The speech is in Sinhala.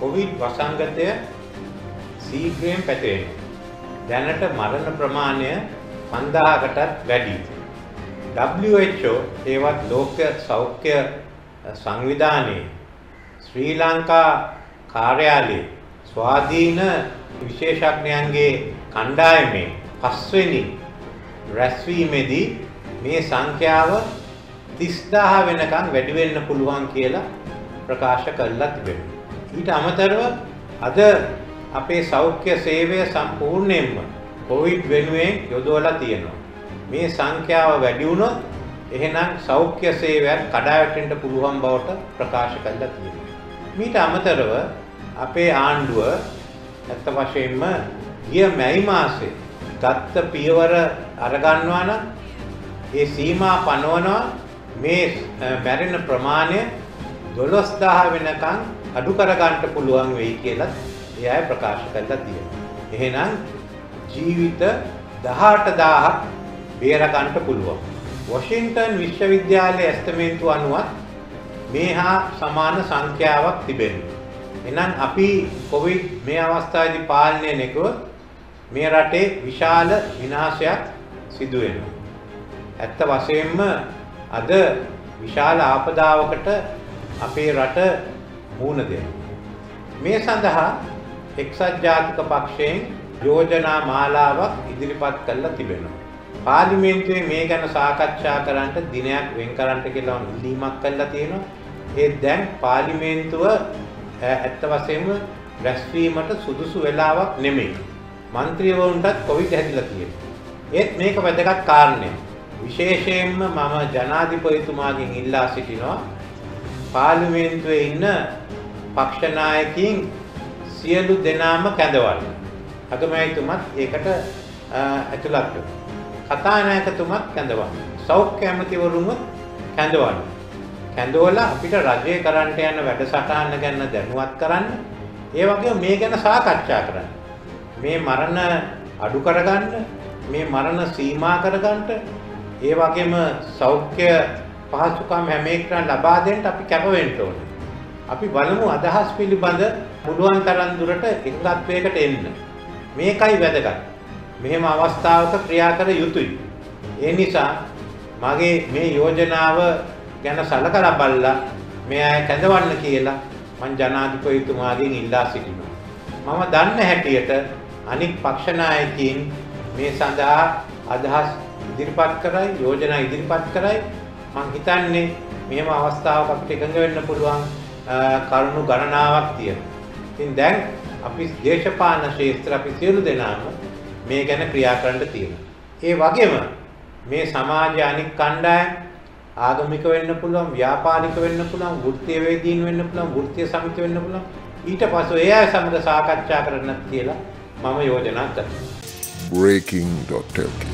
කොවිඩ් වසංගතය සීඝ්‍රයෙන් පැතිරෙනවා. දැනට මරණ ප්‍රමාණය 5000කටත් වැඩියි. WHO ඒවත් ලෝක සෞඛ්‍ය සංවිධානයේ ශ්‍රී ලංකා කාර්යාලයේ ස්වාධීන විශේෂඥයන්ගේ කණ්ඩායමේ 5 වෙනි රැස්වීමේදී මේ සංඛ්‍යාව 30000 වෙනකන් වැඩි වෙන්න පුළුවන් කියලා ප්‍රකාශ කළා තිබෙනවා. ඊට අමතරව අද අපේ සෞඛ්‍ය සේවය සම්පූර්ණයෙන්ම කොවිඩ් වෙනුවෙන් යොදවලා තියෙනවා. මේ සංඛ්‍යාව වැඩි වුණොත් එහෙනම් සෞඛ්‍ය සේවයත් කඩාවැටෙන්න පුළුවන් බවට ප්‍රකාශ කළා තියෙනවා. ඊට අමතරව අපේ ආණ්ඩුව ඇත්ත වශයෙන්ම ගිය මැයි මාසේ ගත්ත පියවර අරගන්නවා නම් ඒ සීමා පනවනවා මේ මැරෙන ප්‍රමාණය 12000 වෙනකන් අඩු කරගන්න පුළුවන් වෙයි කියලා ඒ අය ප්‍රකාශ කරලා තියෙනවා. එහෙනම් ජීවිත 18000ක් බේරගන්න පුළුවන්. වොෂින්ටන් විශ්වවිද්‍යාලයේ ඇස්තමේන්තුව අනුව මේහා සමාන සංඛ්‍යාවක් තිබෙනවා. එහෙනම් අපි කොවිඩ් මේ අවස්ථාවේදී පාලනය නැගුවොත් මේ රටේ විශාල විනාශයක් සිදු වෙනවා. ඇත්ත වශයෙන්ම අද විශාල ආපදාවකට අපේ රට මුහුණ දෙනවා. මේ සඳහා එක්සත් ජාතික පක්ෂයෙන් යෝජනා මාලාවක් ඉදිරිපත් කළා තිබෙනවා. පාර්ලිමේන්තුවේ මේ ගැන සාකච්ඡා කරන්න දිනයක් වෙන් කරන්න කියලා ඉල්ලීමක් කළා තියෙනවා. ඒ දැන් පාර්ලිමේන්තුව ඇත්ත වශයෙන්ම රැස්වීමට සුදුසු වෙලාවක් නෙමෙයි. മന്ത്രിවරුන්ටත් කොවිඩ් හැදිලා තියෙනවා. ඒත් මේක වැදගත් කාරණයක්. විශේෂයෙන්ම මම ජනාධිපතිතුමාගෙන් ඉල්ලා සිටිනවා පාර්ලිමේන්තුවේ ඉන්න පක්ෂ නායකයින් සියලු දෙනාම කැඳවන්න. අගමැතිතුමත් ඒකට ඇතුළත් වෙනවා. කතානායකතුමත් කැඳවන්න. සෞඛ්‍ය ඇමතිවරුන්වත් කැඳවන්න. කැඳවලා අපිට රජයේ කරන්ට යන වැඩසටහන ගැන දැනුවත් කරන්න. ඒ වගේම මේ ගැන සාකච්ඡා කරන්න. මේ මරණ අඩු කරගන්න, මේ මරණ සීමා කරගන්න, ඒ වගේම සෞඛ්‍ය පහසුකම් හැම එකටම ලබා දෙන්න අපි කැප වෙන්න ඕනේ. අපි බලමු අදහස් පිළිබඳ පුළුවන් තරම් දුරට එකඟත්වයකට එන්න. මේකයි වැදගත්. මෙහෙම අවස්ථාවක ක්‍රියා කර යුතුයි. ඒ නිසා මගේ මේ යෝජනාව ගැන සලකලා බලලා මේ අය කැඳවන්න කියලා මං ජනාධිපතිතුමාගෙන් ඉල්ලා සිටිනවා. මම දන්න හැටියට අනික් පක්ෂ නායකයින් මේ සඳහා අදහස් ඉදිරිපත් කරයි, යෝජනා ඉදිරිපත් කරයි. මං හිතන්නේ මෙහෙම අවස්ථාවක් අපිට එකඟ වෙන්න පුළුවන් කරුණු ගණනාවක් තියෙනවා. ඉතින් දැන් අපි දේශපාලන ශාස්ත්‍ර අපි සියලු දෙනාම මේ ගැන ක්‍රියා කරන්න තියෙනවා. ඒ වගේම මේ සමාජ අනික් කණ්ඩායම් ආගමික වෙන්න පුළුවන්, ව්‍යාපාරික වෙන්න පුළුවන්, වෘත්තීය වේදීන් වෙන්න පුළුවන්, වෘත්තීය සමිති වෙන්න පුළුවන්. ඊට පස්ව ඒ අය සමග සාකච්ඡා කරන්න කියලා මම යෝජනා කරනවා. breaking.lk